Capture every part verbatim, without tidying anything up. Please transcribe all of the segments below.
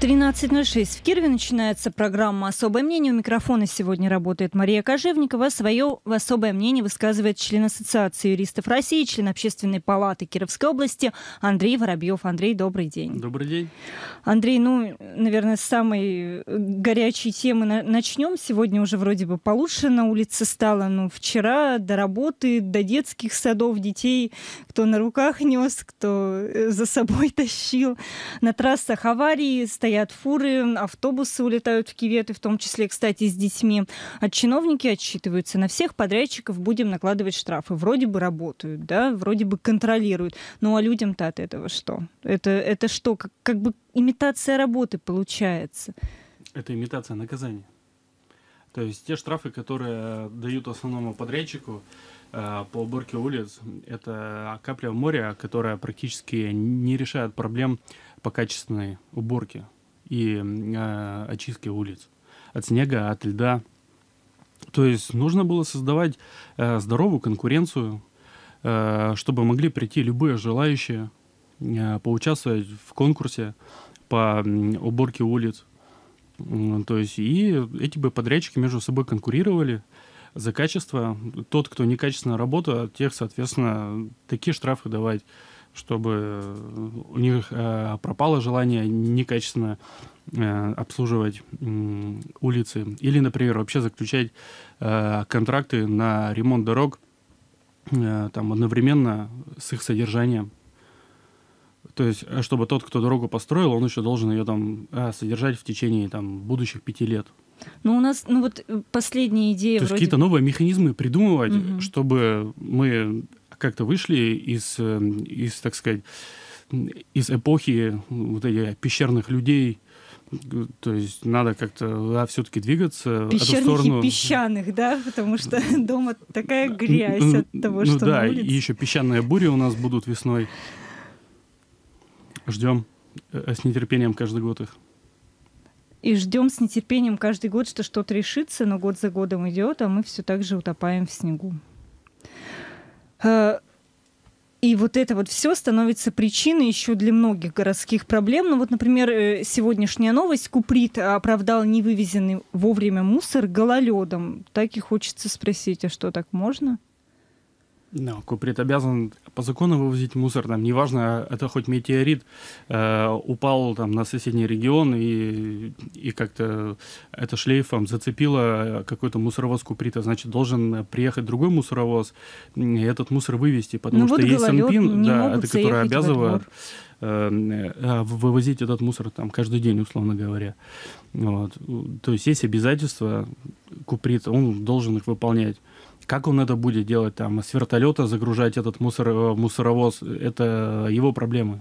тринадцать ноль шесть в Кирове начинается программа «Особое мнение». У микрофона сегодня работает Мария Кожевникова. Свое особое мнение высказывает член Ассоциации юристов России, член Общественной палаты Кировской области Андрей Воробьев. Андрей, добрый день. Добрый день. Андрей, ну, наверное, с самой горячей темы начнем. Сегодня уже вроде бы получше на улице стало, но вчера до работы, до детских садов, детей, кто на руках нес, кто за собой тащил. На трассах аварии стоят. Стоят фуры, автобусы улетают в кюветы, в том числе, кстати, с детьми. А чиновники отчитываются. На всех подрядчиков будем накладывать штрафы. Вроде бы работают, да, вроде бы контролируют. Ну а людям-то от этого что? Это, это что? Как, как бы имитация работы получается. Это имитация наказания. То есть те штрафы, которые дают основному подрядчику э, по уборке улиц, это капля в море, которая практически не решает проблем по качественной уборке и э, очистки улиц от снега, от льда. То есть нужно было создавать э, здоровую конкуренцию, э, чтобы могли прийти любые желающие э, поучаствовать в конкурсе по э, уборке улиц. Э, то есть и эти бы подрядчики между собой конкурировали за качество. Тот, кто некачественно работает, тех, соответственно, такие штрафы давать, чтобы у них э, пропало желание некачественно э, обслуживать э, улицы. Или, например, вообще заключать э, контракты на ремонт дорог э, там, одновременно с их содержанием. То есть, чтобы тот, кто дорогу построил, он еще должен ее там содержать в течение там, будущих пяти лет. Ну, у нас, ну вот последняя идея... То вроде... есть какие-то новые механизмы придумывать, угу. чтобы мы... как-то вышли из, из, так сказать, из эпохи вот этих пещерных людей. То есть надо как-то да, все-таки двигаться в эту сторону. Песчаных, да, потому что дома такая грязь от того, что ну, да, на улице. И еще песчаные бури у нас будут весной. Ждем с нетерпением каждый год их. И ждем с нетерпением каждый год, что что-то решится, но год за годом идет, а мы все так же утопаем в снегу. И вот это вот все становится причиной еще для многих городских проблем. Ну вот, например, сегодняшняя новость. Куприт оправдал невывезенный вовремя мусор гололедом. Так и хочется спросить, а что, так можно? No, Куприт обязан по закону вывозить мусор. Там, неважно, это хоть метеорит э, упал там, на соседний регион и, и как-то это шлейфом зацепило какой-то мусоровоз Куприта. Значит, должен приехать другой мусоровоз и этот мусор вывести. Потому ну, что вот есть СанПиН, да, это, который обязывает э, э, вывозить этот мусор там, каждый день, условно говоря. Вот. То есть есть обязательства Куприта, он должен их выполнять. Как он это будет делать, там, с вертолета загружать этот мусор, мусоровоз, это его проблемы.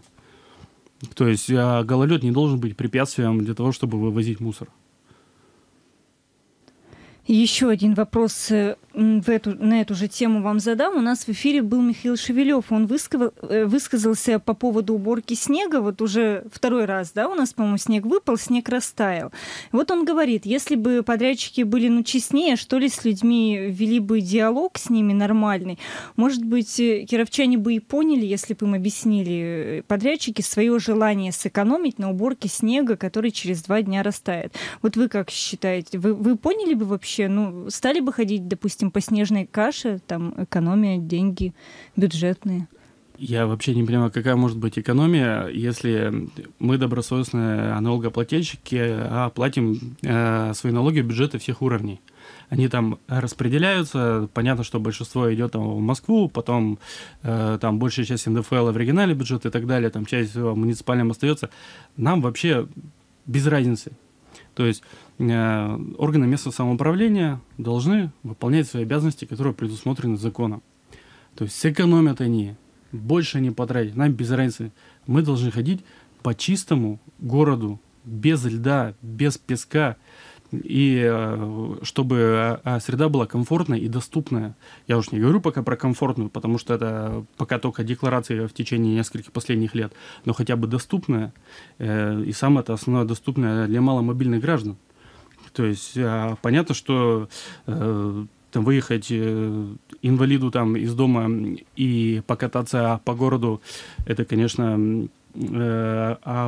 То есть гололед не должен быть препятствием для того, чтобы вывозить мусор. Еще один вопрос в эту, на эту же тему вам задам. У нас в эфире был Михаил Шевелев. Он высказал, высказался по поводу уборки снега. Вот уже второй раз, да, у нас, по-моему, снег выпал, снег растаял. Вот он говорит, если бы подрядчики были, ну, честнее, что ли, с людьми вели бы диалог с ними нормальный, может быть, кировчане бы и поняли, если бы им объяснили подрядчики свое желание сэкономить на уборке снега, который через два дня растает. Вот вы как считаете, вы, вы поняли бы вообще? Ну, стали бы ходить, допустим, по снежной каше, там, экономия, деньги бюджетные? Я вообще не понимаю, какая может быть экономия, если мы, добросовестные налогоплательщики, платим э, свои налоги в бюджеты всех уровней. Они там распределяются, понятно, что большинство идет там, в Москву, потом э, там большая часть эн дэ эф эл в региональный бюджет и так далее, там часть муниципальным остается. Нам вообще без разницы. То есть э, органы местного самоуправления должны выполнять свои обязанности, которые предусмотрены законом. То есть сэкономят они, больше не потратят, нам без разницы. Мы должны ходить по чистому городу, без льда, без песка, и э, чтобы э, среда была комфортная и доступная. Я уж не говорю пока про комфортную, потому что это пока только декларация в течение нескольких последних лет, но хотя бы доступная, э, и самое-то основное доступное для маломобильных граждан. То есть э, понятно, что э, там, выехать инвалиду там, из дома и покататься по городу, это, конечно,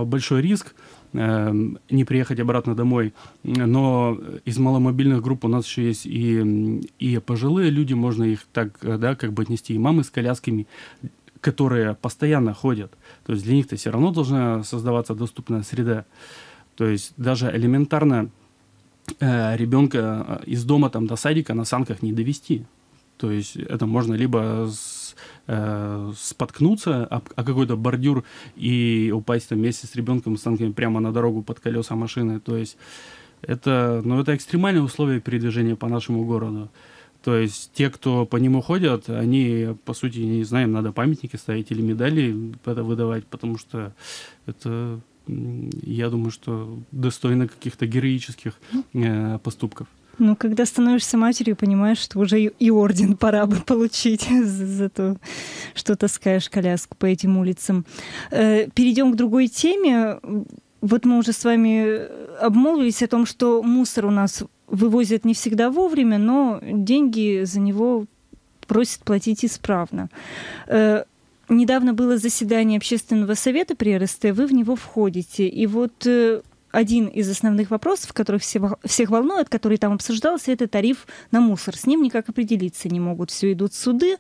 большой риск. Не приехать обратно домой. Но из маломобильных групп у нас еще есть и, и пожилые люди, можно их так, да, как бы отнести, и мамы с колясками, которые постоянно ходят. То есть для них-то все равно должна создаваться доступная среда. То есть даже элементарно э, ребенка из дома там, до садика на санках не довести. То есть это можно либо с, э, споткнуться о, о какой-то бордюр и упасть там вместе с ребенком с санками прямо на дорогу под колеса машины. То есть это, ну, это экстремальные условия передвижения по нашему городу. То есть те, кто по нему ходят, они, по сути, не знаем, надо памятники ставить или медали это выдавать, потому что это, я думаю, что достойно каких-то героических э, поступков. Ну, когда становишься матерью, понимаешь, что уже и орден пора бы получить за, за то, что таскаешь коляску по этим улицам. Э, перейдем к другой теме. Вот мы уже с вами обмолвились о том, что мусор у нас вывозят не всегда вовремя, но деньги за него просят платить исправно. Э, недавно было заседание общественного совета при эр эс тэ, вы в него входите. И вот... Э, один из основных вопросов, который всех волнует, который там обсуждался, это тариф на мусор. С ним никак определиться не могут. Все идут суды.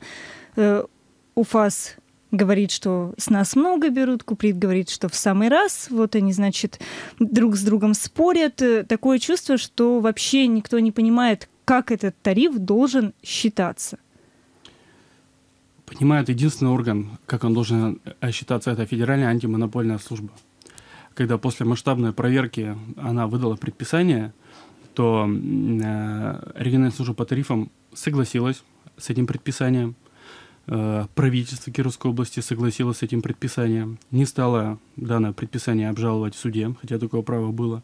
У ФАС говорит, что с нас много берут. Куприт говорит, что в самый раз. Вот они, значит, друг с другом спорят. Такое чувство, что вообще никто не понимает, как этот тариф должен считаться. Понимает единственный орган, как он должен считаться, это Федеральная антимонопольная служба. Когда после масштабной проверки она выдала предписание, то э, региональная служба по тарифам согласилась с этим предписанием, э, правительство Кировской области согласилось с этим предписанием, не стало данное предписание обжаловать в суде, хотя такое право было,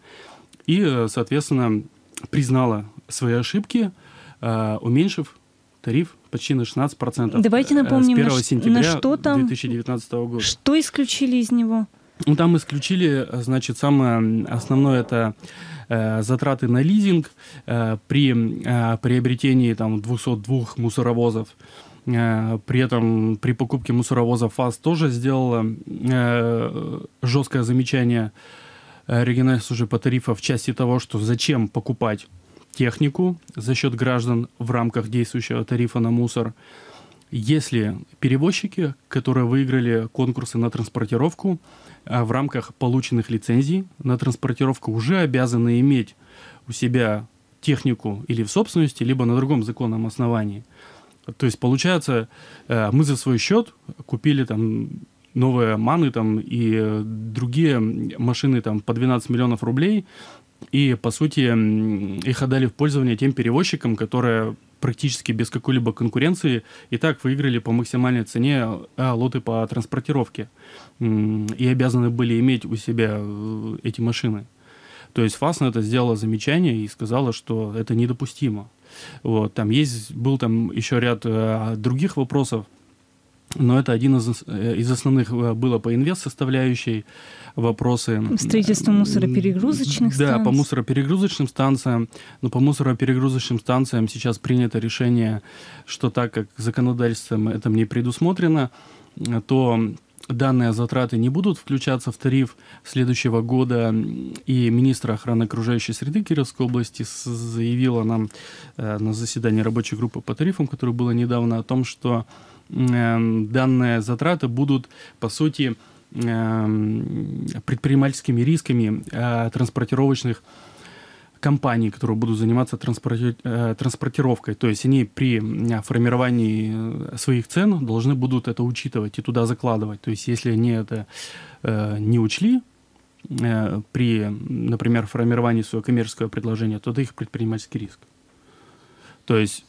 и, э, соответственно, признало свои ошибки, э, уменьшив тариф почти на шестнадцать процентов. Давайте напомним, с первого сентября две тысячи девятнадцатого года. Что исключили из него? Ну, там исключили, значит, самое основное – это э, затраты на лизинг э, при э, приобретении там, двухсот двух мусоровозов. Э, при этом при покупке мусоровоза ФАС тоже сделала э, жесткое замечание региональной службы по тарифам в части того, что зачем покупать технику за счет граждан в рамках действующего тарифа на мусор. Если перевозчики, которые выиграли конкурсы на транспортировку, в рамках полученных лицензий на транспортировку уже обязаны иметь у себя технику или в собственности, либо на другом законном основании. То есть, получается, мы за свой счет купили там новые маны там, и другие машины там, по двенадцать миллионов рублей, и, по сути, их отдали в пользование тем перевозчикам, которые практически без какой-либо конкуренции и так выиграли по максимальной цене лоты по транспортировке и обязаны были иметь у себя эти машины. То есть ФАС на это сделала замечание и сказала, что это недопустимо. Вот. Там есть, был там еще ряд э, других вопросов, но это один из, из основных было по инвест-составляющей вопросы. Строительство мусороперегрузочных станций. Да, по мусороперегрузочным станциям. Но по мусороперегрузочным станциям сейчас принято решение, что так как законодательством это не предусмотрено, то данные затраты не будут включаться в тариф следующего года. И министр охраны окружающей среды Кировской области заявила нам на заседании рабочей группы по тарифам, которое было недавно, о том, что данные затраты будут, по сути, предпринимательскими рисками транспортировочных компаний, которые будут заниматься транспорти... транспортировкой. То есть они при формировании своих цен должны будут это учитывать и туда закладывать. То есть если они это не учли при, например, формировании своего коммерческого предложения, то это их предпринимательский риск. То есть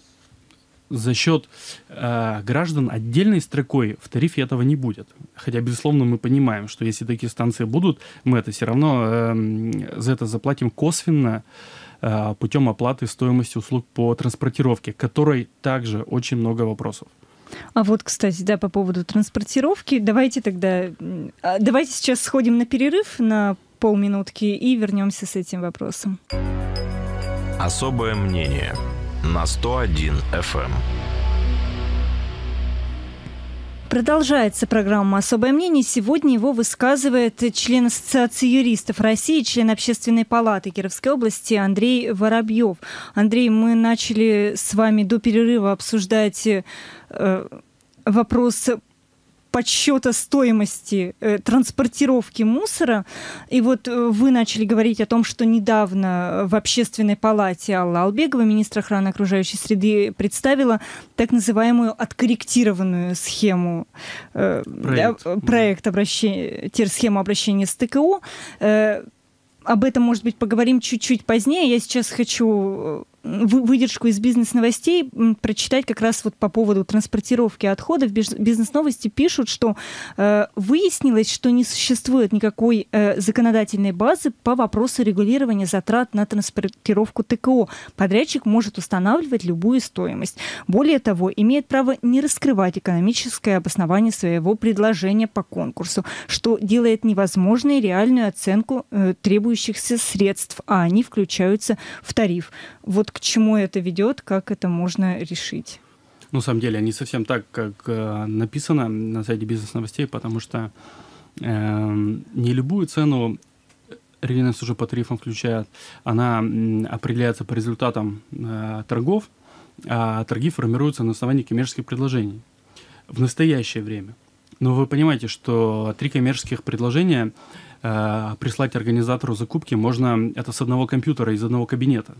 за счет э, граждан отдельной строкой в тарифе этого не будет. Хотя, безусловно, мы понимаем, что если такие станции будут, мы это все равно э, за это заплатим косвенно э, путем оплаты стоимости услуг по транспортировке, к которой также очень много вопросов. А вот, кстати, да, по поводу транспортировки. Давайте тогда... Давайте сейчас сходим на перерыв на полминутки и вернемся с этим вопросом. Особое мнение на сто один эф эм. Продолжается программа «Особое мнение». Сегодня его высказывает член Ассоциации юристов России, член Общественной палаты Кировской области Андрей Воробьев. Андрей, мы начали с вами до перерыва обсуждать э, вопрос подсчета стоимости э, транспортировки мусора. И вот э, вы начали говорить о том, что недавно в Общественной палате Алла Албегова, министр охраны окружающей среды, представила так называемую откорректированную схему, э, проект, э, проект обращения, схему обращения с тэ ка о. Э, об этом, может быть, поговорим чуть-чуть позднее. Я сейчас хочу выдержку из бизнес-новостей прочитать как раз вот по поводу транспортировки отходов. Бизнес-новости пишут, что э, выяснилось, что не существует никакой э, законодательной базы по вопросу регулирования затрат на транспортировку тэ ка о. Подрядчик может устанавливать любую стоимость. Более того, имеет право не раскрывать экономическое обоснование своего предложения по конкурсу, что делает невозможной реальную оценку э, требующихся средств, а они включаются в тариф. Вот к чему это ведет, как это можно решить? Ну, на самом деле, не совсем так, как э, написано на сайте бизнес-новостей, потому что э, не любую цену региональная служба по тарифам включает, она э, определяется по результатам э, торгов, а торги формируются на основании коммерческих предложений в настоящее время. Но вы понимаете, что три коммерческих предложения э, прислать организатору закупки можно это с одного компьютера, из одного кабинета.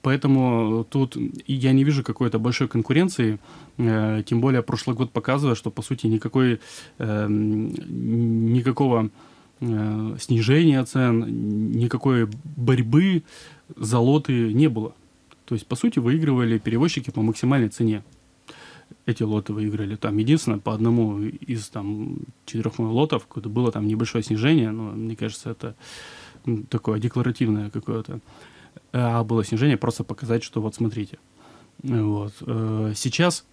Поэтому тут я не вижу какой-то большой конкуренции, тем более прошлый год показывает, что, по сути, никакой, никакого снижения цен, никакой борьбы за лоты не было. То есть, по сути, выигрывали перевозчики по максимальной цене. Эти лоты выиграли. Там единственное, по одному из там, четырех лотов было там небольшое снижение, но, мне кажется, это такое декларативное какое-то. А было снижение, просто показать, что вот смотрите. Вот. Сейчас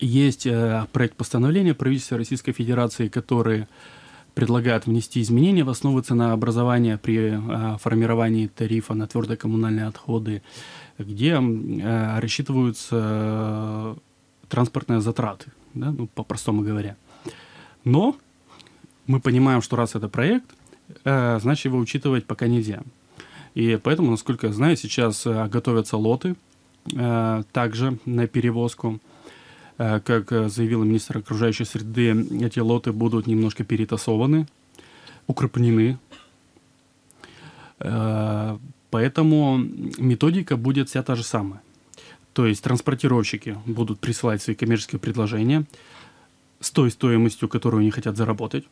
есть проект постановления правительства Российской Федерации, который предлагает внести изменения в основу ценообразования при формировании тарифа на твердые коммунальные отходы, где рассчитываются транспортные затраты, да? Ну, по-простому говоря. Но мы понимаем, что раз это проект, значит его учитывать пока нельзя. И поэтому, насколько я знаю, сейчас готовятся лоты э, также на перевозку. Э, как заявил министр окружающей среды, эти лоты будут немножко перетасованы, укрупнены. Э, поэтому методика будет вся та же самая. То есть транспортировщики будут присылать свои коммерческие предложения с той стоимостью, которую они хотят заработать.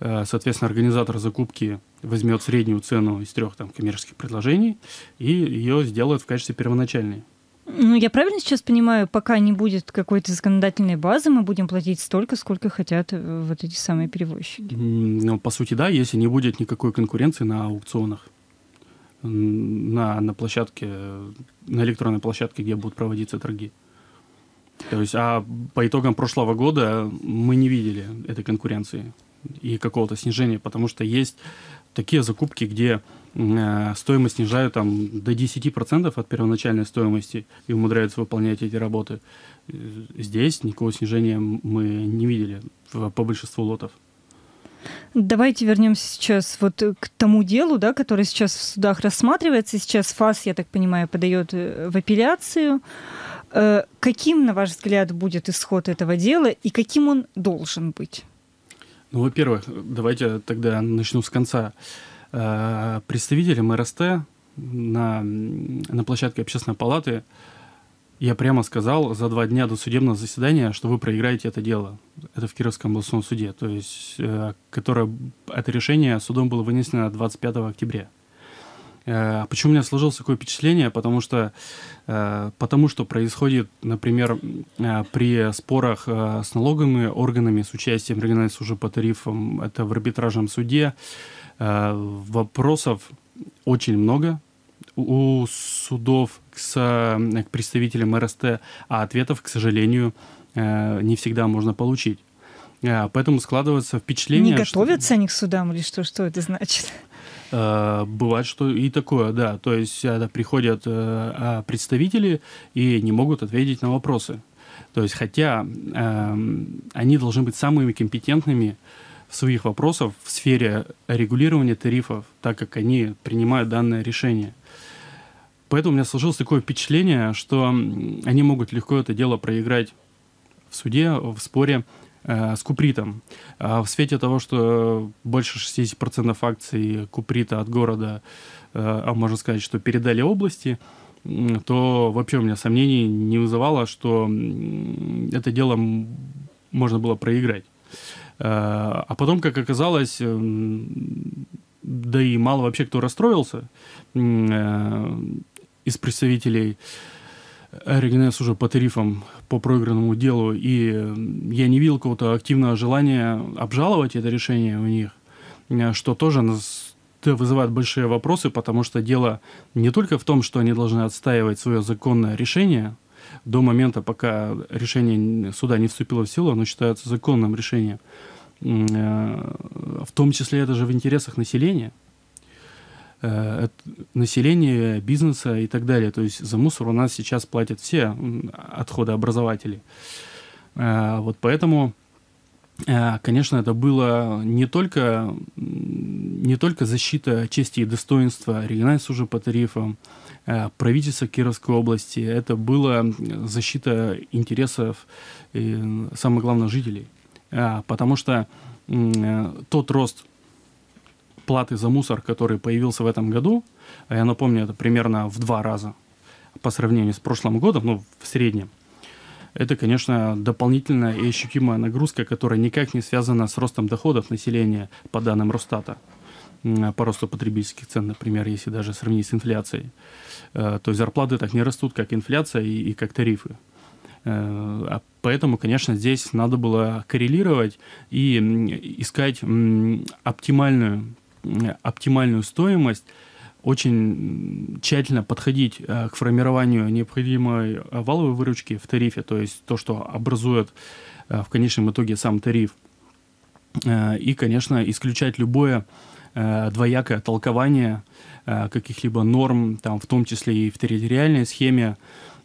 Соответственно, организатор закупки возьмет среднюю цену из трех там, коммерческих предложений и ее сделает в качестве первоначальной. Ну, я правильно сейчас понимаю, пока не будет какой-то законодательной базы, мы будем платить столько, сколько хотят вот эти самые перевозчики? Ну, по сути, да, если не будет никакой конкуренции на аукционах, на, на площадке, на электронной площадке, где будут проводиться торги. То есть, а по итогам прошлого года мы не видели этой конкуренции и какого-то снижения, потому что есть такие закупки, где э, стоимость снижают там, до десяти процентов от первоначальной стоимости и умудряются выполнять эти работы. Здесь никакого снижения мы не видели в, по большинству лотов. Давайте вернемся сейчас вот к тому делу, да, которое сейчас в судах рассматривается. Сейчас ФАС, я так понимаю, подает в апелляцию. Э, каким, на ваш взгляд, будет исход этого дела и каким он должен быть? Ну, во-первых, давайте тогда начну с конца. Представители эм эр эс тэ на, на площадке Общественной палаты, я прямо сказал за два дня до судебного заседания, что вы проиграете это дело. Это в Кировском областном суде, то есть, которое, это решение судом было вынесено двадцать пятого октября. Почему у меня сложилось такое впечатление? Потому что, потому что происходит, например, при спорах с налоговыми органами, с участием региональной службы по тарифам, это в арбитражном суде, вопросов очень много у судов к представителям эр эс тэ, а ответов, к сожалению, не всегда можно получить. Поэтому складывается впечатление... Не готовятся что... они к судам или что, что это значит? Бывает, что и такое, да. То есть приходят представители и не могут ответить на вопросы. То есть, хотя они должны быть самыми компетентными в своих вопросах в сфере регулирования тарифов, так как они принимают данное решение. Поэтому у меня сложилось такое впечатление, что они могут легко это дело проиграть в суде, в споре э, с Купритом. А в свете того, что больше шестидесяти процентов акций Куприта от города, э, а можно сказать, что передали области, то вообще у меня сомнений не вызывало, что это дело можно было проиграть. Э, а потом, как оказалось... Э, да и мало вообще кто расстроился из представителей РГНС уже по тарифам по проигранному делу. И я не видел какого-то активного желания обжаловать это решение у них, что тоже нас вызывает большие вопросы, потому что дело не только в том, что они должны отстаивать свое законное решение до момента, пока решение суда не вступило в силу, оно считается законным решением. В том числе это же в интересах населения, населения, бизнеса и так далее. То есть за мусор у нас сейчас платят все отходообразователи. Вот поэтому, конечно, это было не только, не только защита чести и достоинства регионального суда по тарифам, правительства Кировской области, это была защита интересов, самое главное, жителей. Потому что тот рост платы за мусор, который появился в этом году, я напомню, это примерно в два раза по сравнению с прошлым годом, ну, в среднем, это, конечно, дополнительная и ощутимая нагрузка, которая никак не связана с ростом доходов населения, по данным Росстата, по росту потребительских цен, например, если даже сравнить с инфляцией. То есть зарплаты так не растут, как инфляция и, и как тарифы. Поэтому, конечно, здесь надо было коррелировать и искать оптимальную, оптимальную стоимость, очень тщательно подходить к формированию необходимой валовой выручки в тарифе, то есть то, что образует в конечном итоге сам тариф. И, конечно, исключать любое двоякое толкование каких-либо норм, там, в том числе и в территориальной схеме,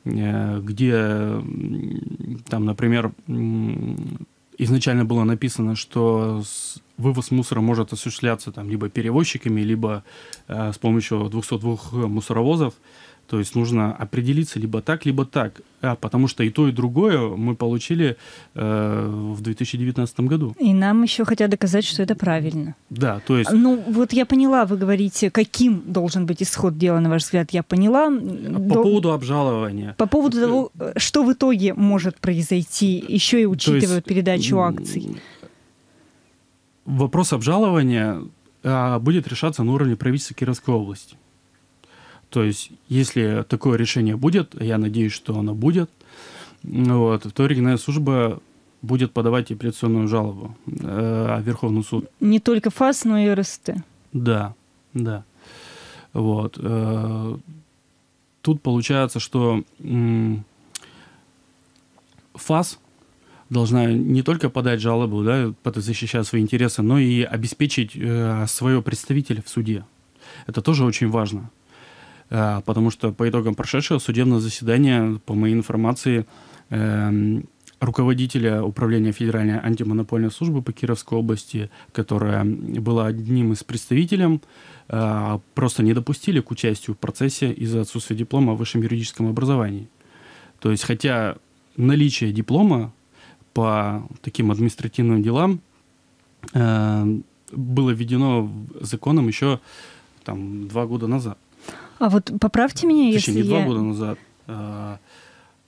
где, там, например, изначально было написано, что вывоз мусора может осуществляться там, либо перевозчиками, либо э, с помощью двухсот двух мусоровозов. То есть нужно определиться либо так, либо так. А, потому что и то, и другое мы получили э, в две тысячи девятнадцатом году. И нам еще хотят доказать, что это правильно. Да, то есть... Ну, вот я поняла, вы говорите, каким должен быть исход дела, на ваш взгляд, я поняла. По До... поводу обжалования. По поводу того, что в итоге может произойти, еще и учитывают передачу акций. Вопрос обжалования э, будет решаться на уровне правительства Кировской области. То есть, если такое решение будет, я надеюсь, что оно будет, вот, то региональная служба будет подавать апелляционную жалобу э, в Верховный суд. Не только ФАС, но и РСТ. Да, да. Вот. Э, тут получается, что э, ФАС должна не только подать жалобу, да, защищать свои интересы, но и обеспечить э, своего представителя в суде. Это тоже очень важно. Потому что по итогам прошедшего судебного заседания, по моей информации, руководителя управления Федеральной антимонопольной службы по Кировской области, которая была одним из представителей, просто не допустили к участию в процессе из-за отсутствия диплома о высшем юридическом образовании. То есть, хотя наличие диплома по таким административным делам было введено законом еще там, два года назад. А вот поправьте меня, если я... не два года назад, а,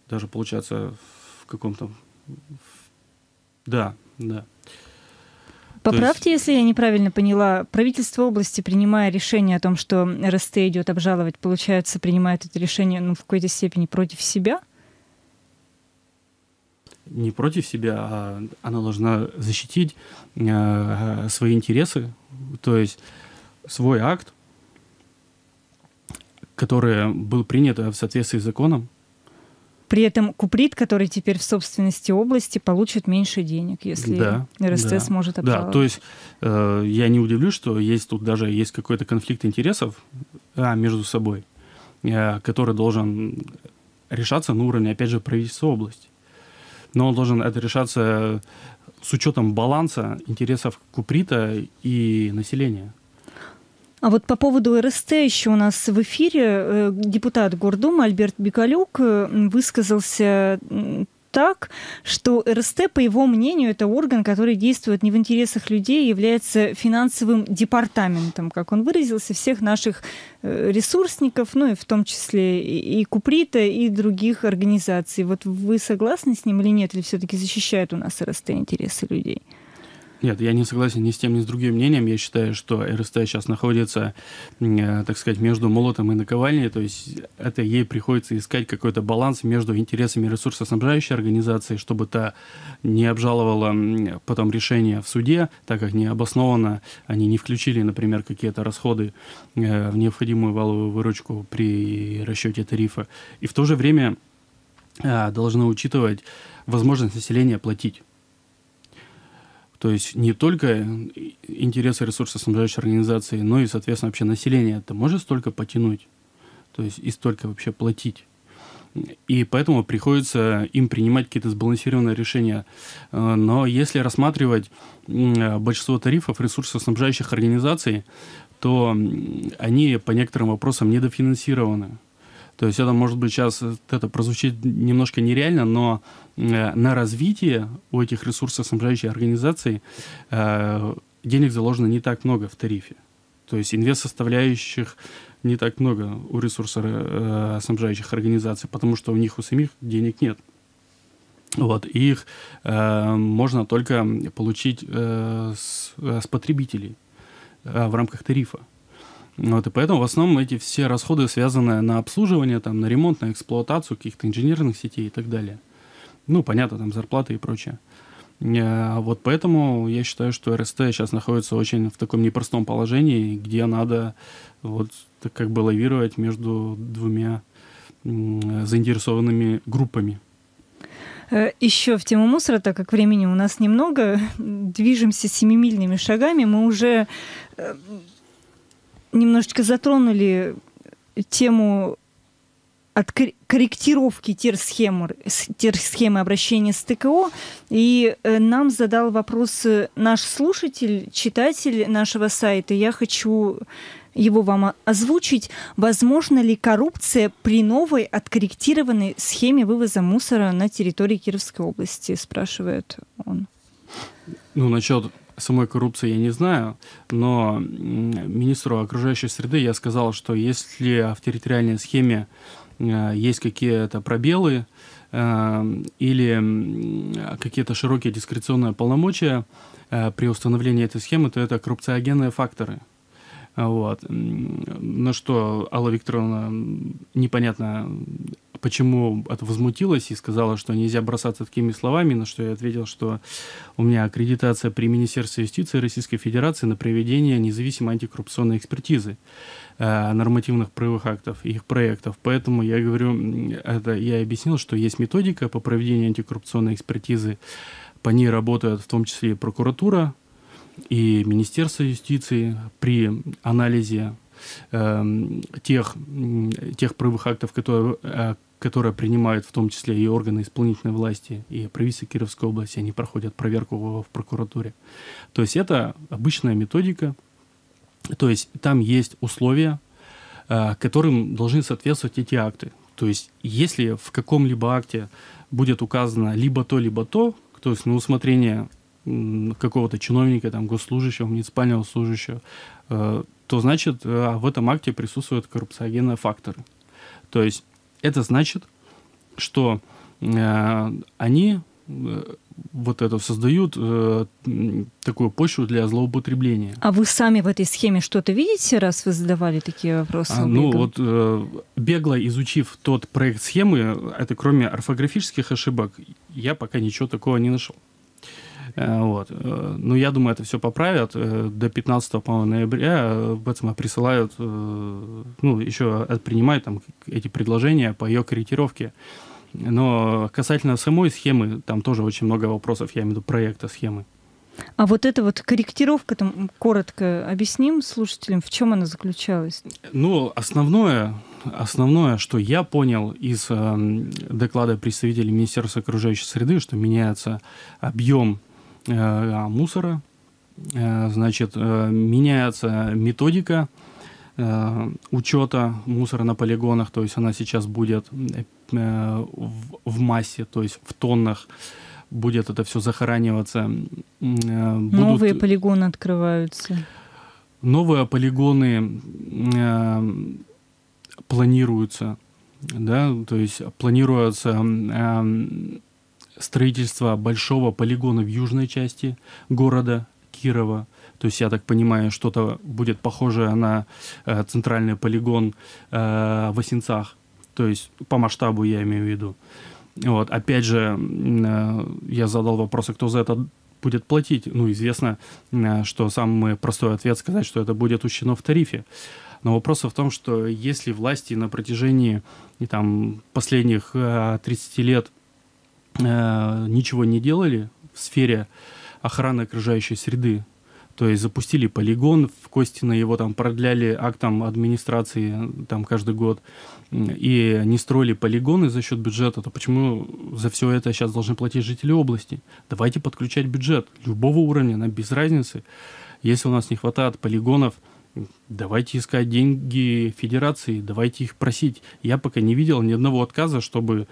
даже, получается, в каком-то... Да, да. Поправьте, есть... если я неправильно поняла. Правительство области, принимая решение о том, что РСТ идет обжаловать, получается, принимает это решение, ну, в какой-то степени против себя? Не против себя, а она должна защитить э, свои интересы, то есть свой акт, который был принят в соответствии с законом. При этом Куприт, который теперь в собственности области, получит меньше денег, если да, РСТ да, сможет обжаловать. Да, то есть э, я не удивлюсь, что есть тут даже есть какой-то конфликт интересов а, между собой, э, который должен решаться на уровне, опять же, правительства области. Но он должен это решаться с учетом баланса интересов Куприта и населения. А вот по поводу РСТ еще у нас в эфире депутат Гордумы Альберт Бекалюк высказался так, что РСТ, по его мнению, это орган, который действует не в интересах людей, является финансовым департаментом, как он выразился, всех наших ресурсников, ну и в том числе и Куприта, и других организаций. Вот вы согласны с ним или нет? Или все-таки защищает у нас РСТ интересы людей? Нет, я не согласен ни с тем, ни с другим мнением. Я считаю, что РСТ сейчас находится, так сказать, между молотом и наковальней. То есть это ей приходится искать какой-то баланс между интересами ресурсоснабжающей организации, чтобы та не обжаловала потом решение в суде, так как необоснованно они не включили, например, какие-то расходы в необходимую валовую выручку при расчете тарифа. И в то же время должны учитывать возможность населения платить. То есть не только интересы ресурсоснабжающей организации, но и, соответственно, вообще население это может столько потянуть, то есть и столько вообще платить. И поэтому приходится им принимать какие-то сбалансированные решения. Но если рассматривать большинство тарифов ресурсоснабжающих организаций, то они по некоторым вопросам недофинансированы. То есть это, может быть, сейчас это прозвучит немножко нереально, но на развитие у этих ресурсоснабжающих организаций денег заложено не так много в тарифе. То есть инвест-составляющих не так много у ресурсоснабжающих организаций, потому что у них у самих денег нет. Вот, и их можно только получить с, с потребителей в рамках тарифа. Вот, и поэтому в основном эти все расходы связаны на обслуживание, там, на ремонт, на эксплуатацию каких-то инженерных сетей и так далее. Ну, понятно, там зарплаты и прочее. Вот поэтому я считаю, что РСТ сейчас находится очень в таком непростом положении, где надо вот так как бы лавировать между двумя заинтересованными группами. Еще в тему мусора, так как времени у нас немного, движемся семимильными шагами, мы уже... немножечко затронули тему от корректировки терсхемы, терсхемы обращения с ТКО. И нам задал вопрос наш слушатель, читатель нашего сайта. Я хочу его вам озвучить. Возможно ли коррупция при новой откорректированной схеме вывоза мусора на территории Кировской области, спрашивает он. Ну, насчет... самой коррупции я не знаю, но министру окружающей среды я сказал, что если в территориальной схеме есть какие-то пробелы или какие-то широкие дискреционные полномочия при установлении этой схемы, то это коррупциогенные факторы. Вот. На что Алла Викторовна непонятно, почему это возмутилась и сказала, что нельзя бросаться такими словами, на что я ответил, что у меня аккредитация при Министерстве юстиции Российской Федерации на проведение независимой антикоррупционной экспертизы э, нормативных правовых актов и их проектов. Поэтому я говорю, это, я объяснил, что есть методика по проведению антикоррупционной экспертизы, по ней работают в том числе и прокуратура, и Министерство юстиции при анализе э, тех, тех правовых актов, которые, э, которые принимают в том числе и органы исполнительной власти, и правительство Кировской области, они проходят проверку в, в прокуратуре. То есть это обычная методика, то есть там есть условия, э, которым должны соответствовать эти акты. То есть если в каком-либо акте будет указано либо то, либо то, то есть на усмотрение какого-то чиновника, там, госслужащего, муниципального служащего, то значит в этом акте присутствуют коррупциогенные факторы. То есть это значит, что они вот это создают такую почву для злоупотребления. А вы сами в этой схеме что-то видите, раз вы задавали такие вопросы? А, ну вот бегло изучив тот проект схемы, это кроме орфографических ошибок, я пока ничего такого не нашел. Вот. Ну, я думаю, это все поправят. До пятнадцатого ноября ВЭЦМА присылают, ну, еще принимают там эти предложения по ее корректировке. Но касательно самой схемы, там тоже очень много вопросов, я имею в виду проекта схемы. А вот эта вот корректировка, там, коротко объясним слушателям, в чем она заключалась? Ну, основное, основное, что я понял из э, доклада представителей Министерства окружающей среды, что меняется объем э, мусора, э, значит, э, меняется методика э, учета мусора на полигонах, то есть она сейчас будет э, в, в массе, то есть в тоннах. Будет это все захораниваться. Будут... Новые полигоны открываются. Новые полигоны э, планируются. Да? То есть планируется э, строительство большого полигона в южной части города Кирова. То есть, я так понимаю, что-то будет похожее на э, центральный полигон э, в Осинцах. То есть по масштабу я имею в виду. Вот. Опять же, я задал вопрос, кто за это будет платить. Ну, известно, что самый простой ответ сказать, что это будет учтено в тарифе. Но вопрос в том, что если власти на протяжении там, последних тридцати лет ничего не делали в сфере охраны окружающей среды, то есть запустили полигон в Костино, его там продляли актом администрации там, каждый год, и не строили полигоны за счет бюджета, то почему за все это сейчас должны платить жители области? Давайте подключать бюджет любого уровня, нам без разницы. Если у нас не хватает полигонов, давайте искать деньги федерации, давайте их просить. Я пока не видел ни одного отказа, чтобы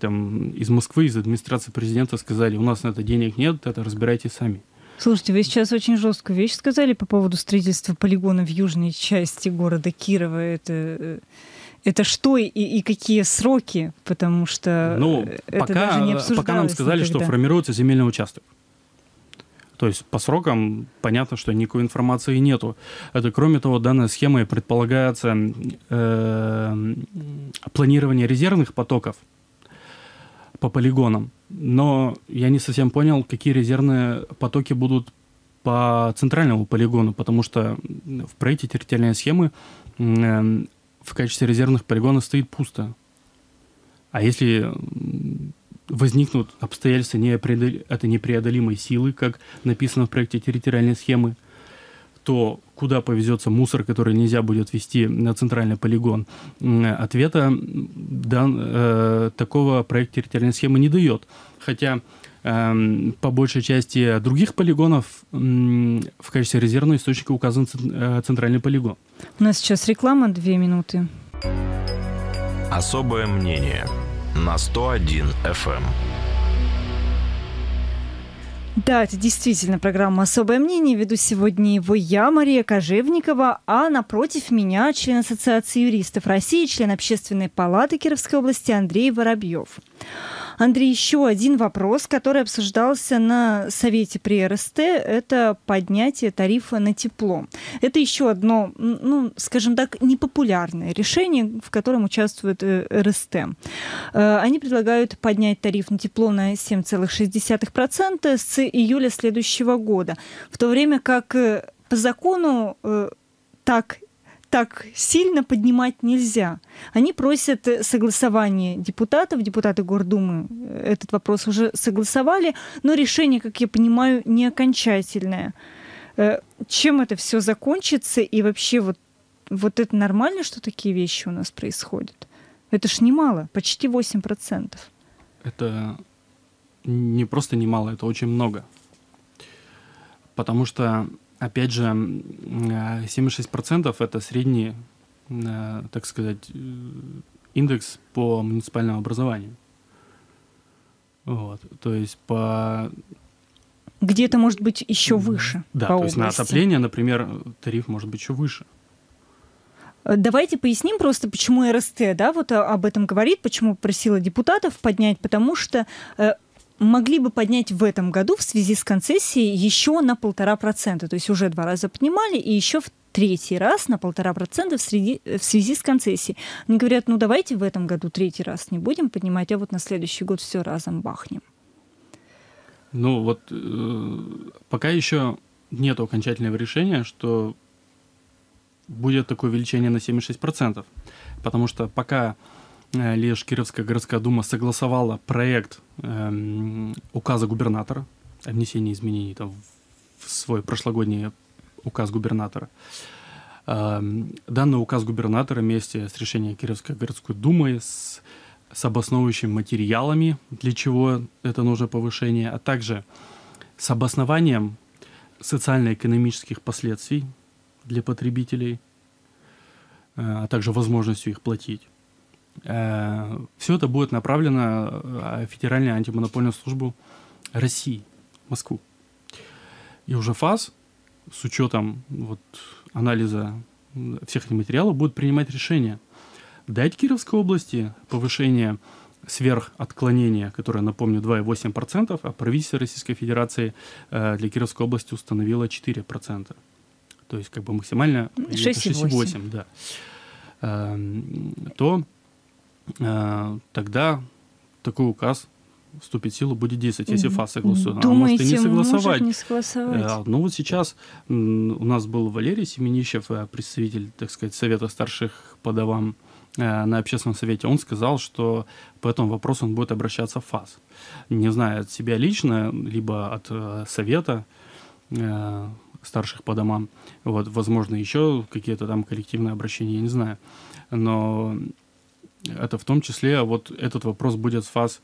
там, из Москвы, из администрации президента сказали, у нас на это денег нет, это разбирайте сами. Слушайте, вы сейчас очень жесткую вещь сказали по поводу строительства полигона в южной части города Кирова. Это, это что и, и какие сроки? Потому что ну, это пока, даже не обсуждалось. Пока нам сказали, никогда. Что формируется земельный участок. То есть по срокам понятно, что никакой информации нету. Это, кроме того, данной схемой предполагается э, планирование резервных потоков по полигонам. Но я не совсем понял, какие резервные потоки будут по центральному полигону, потому что в проекте территориальной схемы в качестве резервных полигонов стоит пусто. А если возникнут обстоятельства этой непреодолимой силы, как написано в проекте территориальной схемы, то куда повезется мусор, который нельзя будет везти на центральный полигон? Ответа дан, э, такого проект территориальной схемы не дает. Хотя э, по большей части других полигонов э, в качестве резервного источника указан центральный полигон. У нас сейчас реклама, две минуты. Особое мнение на сто один эф эм. Да, это действительно программа «Особое мнение». Веду сегодня его я, Мария Кожевникова, а напротив меня член Ассоциации юристов России, член Общественной палаты Кировской области Андрей Воробьев. Андрей, еще один вопрос, который обсуждался на совете при эр эс тэ, это поднятие тарифа на тепло. Это еще одно, ну, скажем так, непопулярное решение, в котором участвует эр эс тэ. Они предлагают поднять тариф на тепло на семь целых шесть десятых процента с июля следующего года, в то время как по закону так так сильно поднимать нельзя. Они просят согласования депутатов. Депутаты Гордумы этот вопрос уже согласовали, но решение, как я понимаю, не окончательное. Чем это все закончится? И вообще вот, вот это нормально, что такие вещи у нас происходят? Это ж немало, почти восемь процентов. Это не просто немало, это очень много. Потому что опять же, семь целых шесть десятых процента это средний, так сказать, индекс по муниципальному образованию. Вот, то есть по... Где-то может быть еще выше. Да, по то есть области. На отопление, например, тариф может быть еще выше. Давайте поясним просто, почему эр эс тэ, да, вот об этом говорит, почему просила депутатов поднять, потому что... могли бы поднять в этом году в связи с концессией еще на полтора процента. То есть уже два раза поднимали, и еще в третий раз на полтора процента в связи с концессией. Они говорят, ну давайте в этом году третий раз не будем поднимать, а вот на следующий год все разом бахнем. Ну вот э, пока еще нет окончательного решения, что будет такое увеличение на семь целых шесть десятых процента. Потому что пока лишь Кировская городская дума согласовала проект эм, указа губернатора о внесении изменений там, в свой прошлогодний указ губернатора. Эм, данный указ губернатора вместе с решением Кировской городской думы с, с обосновывающими материалами, для чего это нужно повышение, а также с обоснованием социально-экономических последствий для потребителей, а также возможностью их платить. Все это будет направлено в Федеральную антимонопольную службу России, Москву. И уже ФАС с учетом вот, анализа всех этих материалов будет принимать решение дать Кировской области повышение сверхотклонения, которое, напомню, два и восемь десятых процента, а правительство Российской Федерации для Кировской области установило четыре процента. То есть как бы максимально шесть и восемь десятых, да. То тогда такой указ вступит в силу, будет действовать, если ФАС согласует. Думаете, а может и не согласовать. Не согласовать. Ну вот сейчас у нас был Валерий Семенищев, представитель, так сказать, Совета старших по домам на общественном совете. Он сказал, что по этому вопросу он будет обращаться в ФАС. Не знаю, от себя лично, либо от Совета старших по домам. Вот, возможно, еще какие-то там коллективные обращения, я не знаю. Но это в том числе вот этот вопрос будет с ФАС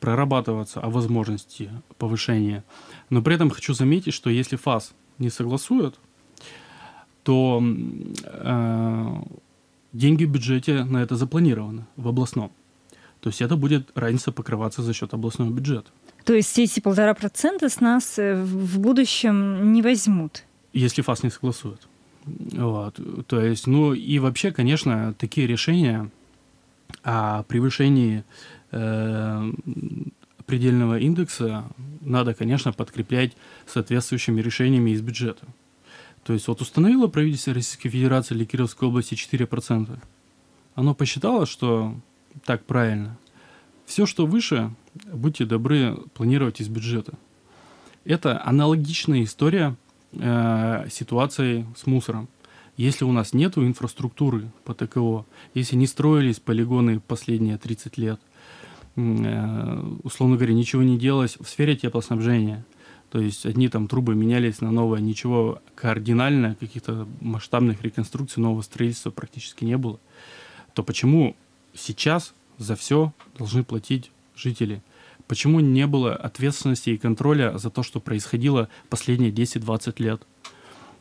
прорабатываться о возможности повышения. Но при этом хочу заметить, что если ФАС не согласует, то э, деньги в бюджете на это запланированы в областном. То есть это будет разница покрываться за счет областного бюджета. То есть эти полтора процента с нас в будущем не возьмут? Если ФАС не согласует. Вот. То есть, ну и вообще, конечно, такие решения о превышении э, предельного индекса надо, конечно, подкреплять соответствующими решениями из бюджета. То есть вот установило правительство Российской Федерации для Кировской области четыре процента. Оно посчитало, что так правильно. Все, что выше, будьте добры, планировать из бюджета. Это аналогичная история э, ситуации с мусором. Если у нас нет инфраструктуры по ТКО, если не строились полигоны последние тридцать лет, условно говоря, ничего не делалось в сфере теплоснабжения, то есть одни там трубы менялись на новое, ничего кардинально, каких-то масштабных реконструкций, нового строительства практически не было, то почему сейчас за все должны платить жители? Почему не было ответственности и контроля за то, что происходило последние десять-двадцать лет?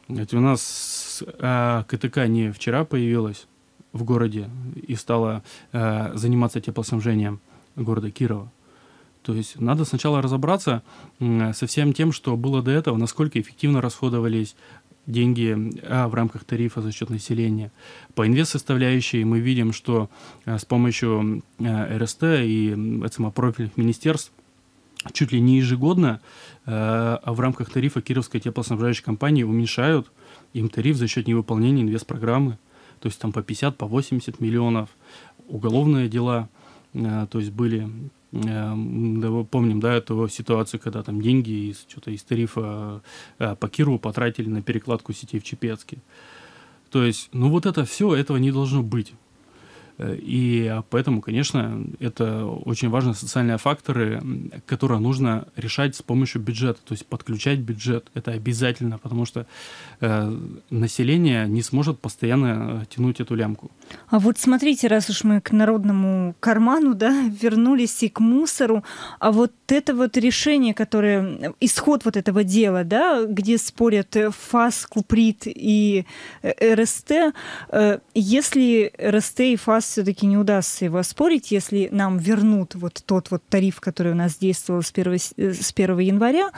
Ведь у нас э, КТК не вчера появилась в городе и стала э, заниматься теплоснабжением города Кирова. То есть надо сначала разобраться э, со всем тем, что было до этого, насколько эффективно расходовались деньги э, в рамках тарифа за счет населения. По инвестсоставляющей мы видим, что э, с помощью э, эр эс тэ и ВЭЦМА профильных министерств чуть ли не ежегодно э, в рамках тарифа Кировской теплоснабжающей компании уменьшают им тариф за счет невыполнения инвестпрограммы. То есть там по пятьдесят, по восемьдесят миллионов. Уголовные дела, э, то есть были, э, да, помним, да, эту ситуацию, когда там деньги из, что-то из тарифа э, по Кирову потратили на перекладку сетей в Чепецке. То есть, ну вот это все, этого не должно быть. И поэтому, конечно, это очень важные социальные факторы, которые нужно решать с помощью бюджета, то есть подключать бюджет. Это обязательно, потому что э, население не сможет постоянно тянуть эту лямку. А вот смотрите, раз уж мы к народному карману, да, вернулись и к мусору, а вот это вот решение, которое, исход вот этого дела, да, где спорят ФАС, Куприт и эр эс тэ, э, если эр эс тэ и ФАС все-таки не удастся его оспорить, если нам вернут вот тот вот тариф, который у нас действовал с первого января,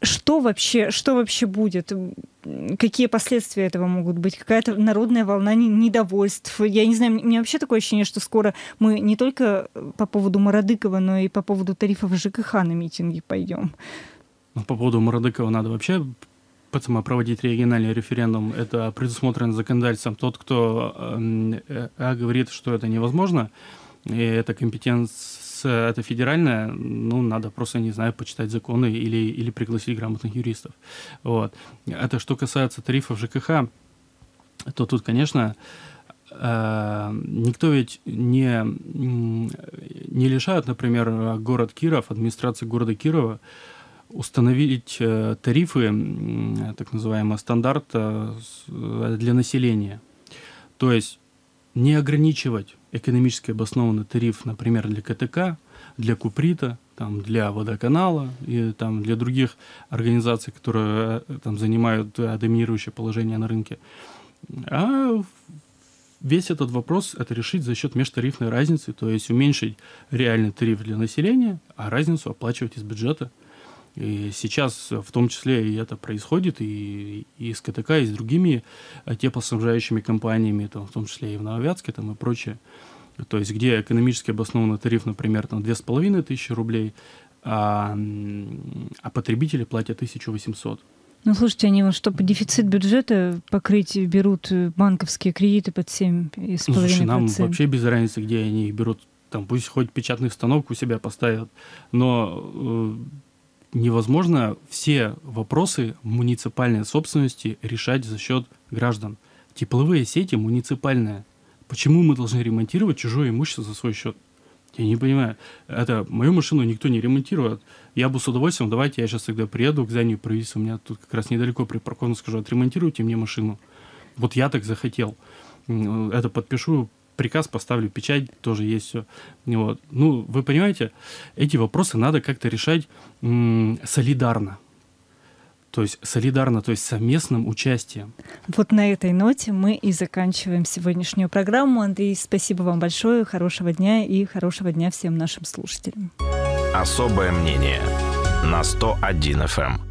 что вообще, что вообще будет? Какие последствия этого могут быть? Какая-то народная волна недовольств? Я не знаю, у меня вообще такое ощущение, что скоро мы не только по поводу Мародыкова, но и по поводу тарифов ЖКХ на митинги пойдем. По поводу Мародыкова надо вообще... Поэтому проводить региональный референдум, это предусмотрено законодательством. Тот, кто э, э, говорит, что это невозможно, и это компетенция, это федеральная, ну, надо просто, не знаю, почитать законы или, или пригласить грамотных юристов. Вот. Это что касается тарифов ЖКХ, то тут, конечно, никто ведь не, не лишает, например, город Киров, администрации города Кирова, установить тарифы, так называемый стандарт для населения. То есть не ограничивать экономически обоснованный тариф, например, для КТК, для Куприта, там, для водоканала и там, для других организаций, которые там, занимают доминирующее положение на рынке. А весь этот вопрос это решить за счет межтарифной разницы, то есть уменьшить реальный тариф для населения, а разницу оплачивать из бюджета. И сейчас в том числе и это происходит и, и с КТК, и с другими теплоснабжающими компаниями, там, в том числе и в Нововятске там, и прочее. То есть где экономически обоснованный тариф, например, там, две с половиной тысячи рублей, а, а потребители платят тысячу восемьсот. Ну, слушайте, они, чтобы дефицит бюджета покрыть, берут банковские кредиты под семь с половиной процентов. Ну, слушай, нам вообще без разницы, где они их берут. Там, пусть хоть печатный станок у себя поставят, но... невозможно все вопросы муниципальной собственности решать за счет граждан. Тепловые сети муниципальные. Почему мы должны ремонтировать чужое имущество за свой счет? Я не понимаю. Это мою машину никто не ремонтирует. Я бы с удовольствием, давайте я сейчас тогда приеду к зданию правительства, у меня тут как раз недалеко припарковано, скажу, отремонтируйте мне машину. Вот я так захотел. Это подпишу, приказ поставлю, печать тоже есть все. Вот. Ну, вы понимаете, эти вопросы надо как-то решать солидарно. То есть солидарно, то есть совместным участием. Вот на этой ноте мы и заканчиваем сегодняшнюю программу. Андрей, спасибо вам большое, хорошего дня и хорошего дня всем нашим слушателям. Особое мнение на сто один эф эм.